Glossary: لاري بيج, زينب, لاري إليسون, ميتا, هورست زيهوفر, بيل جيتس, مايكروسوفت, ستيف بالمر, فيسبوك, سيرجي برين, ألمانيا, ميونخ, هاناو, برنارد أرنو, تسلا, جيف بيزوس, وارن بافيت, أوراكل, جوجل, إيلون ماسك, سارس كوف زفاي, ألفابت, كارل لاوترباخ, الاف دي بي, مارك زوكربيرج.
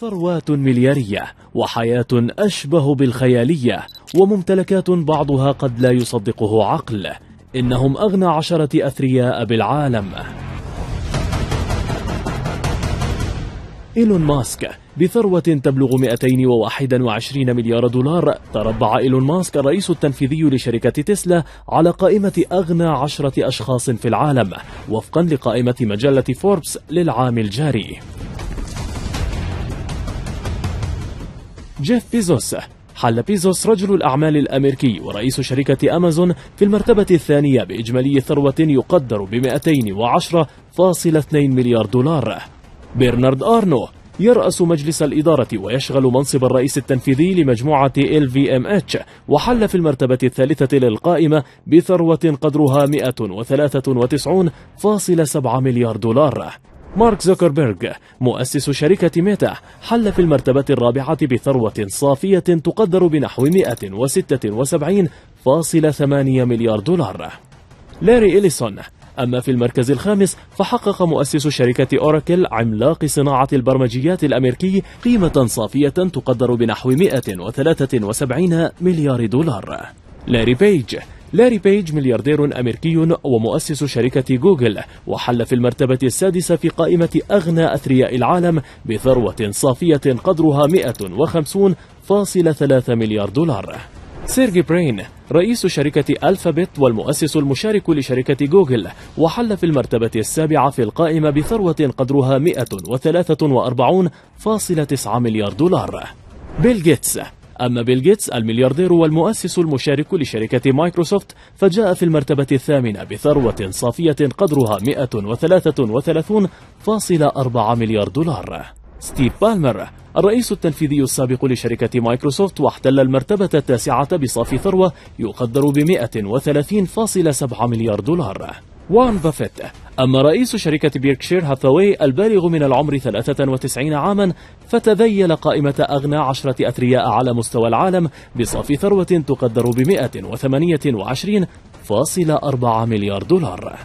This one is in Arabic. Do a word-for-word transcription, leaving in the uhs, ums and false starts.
ثروات مليارية وحياة أشبه بالخيالية وممتلكات بعضها قد لا يصدقه عقل. إنهم أغنى عشرة أثرياء بالعالم. إيلون ماسك بثروة تبلغ مئتين وواحد وعشرين مليار دولار. تربع إيلون ماسك الرئيس التنفيذي لشركة تسلا على قائمة أغنى عشرة أشخاص في العالم وفقا لقائمة مجلة فوربس للعام الجاري. جيف بيزوس. حل بيزوس رجل الأعمال الأمريكي ورئيس شركة أمازون في المرتبة الثانية بإجمالي ثروة يقدر ب مئتين وعشرة فاصلة اثنين مليار دولار. برنارد أرنو يرأس مجلس الإدارة ويشغل منصب الرئيس التنفيذي لمجموعة إل في إم إتش وحل في المرتبة الثالثة للقائمة بثروة قدرها مئة وثلاثة وتسعين فاصلة سبعة مليار دولار. مارك زوكربيرج مؤسس شركة ميتا حل في المرتبة الرابعة بثروة صافية تقدر بنحو مئة وستة وسبعين فاصلة ثمانية مليار دولار. لاري إليسون. أما في المركز الخامس فحقق مؤسس شركة أوراكل عملاق صناعة البرمجيات الأمريكي قيمة صافية تقدر بنحو مئة وثلاثة وسبعين مليار دولار. لاري بيج. لاري بيج ملياردير أمريكي ومؤسس شركة جوجل وحل في المرتبة السادسة في قائمة أغنى أثرياء العالم بثروة صافية قدرها مئة وخمسين فاصلة ثلاثة مليار دولار. سيرجي برين رئيس شركة ألفابت والمؤسس المشارك لشركة جوجل وحل في المرتبة السابعة في القائمة بثروة قدرها مئة وثلاثة وأربعين فاصلة تسعة مليار دولار. بيل جيتس. أما بيل جيتس الملياردير والمؤسس المشارك لشركة مايكروسوفت فجاء في المرتبة الثامنة بثروة صافية قدرها مئة وثلاثة وثلاثين فاصلة أربعة مليار دولار. ستيف بالمر الرئيس التنفيذي السابق لشركة مايكروسوفت واحتل المرتبة التاسعة بصافي ثروة يقدر ب مئة وثلاثين فاصلة سبعة مليار دولار. وارن بافيت. أما رئيس شركة بيركشاير هاثاواي البالغ من العمر ثلاثة وتسعين عاما فتذيل قائمة أغنى عشرة أثرياء على مستوى العالم بصافي ثروة تقدر ب مئة وثمانية وعشرين فاصلة أربعة مليار دولار.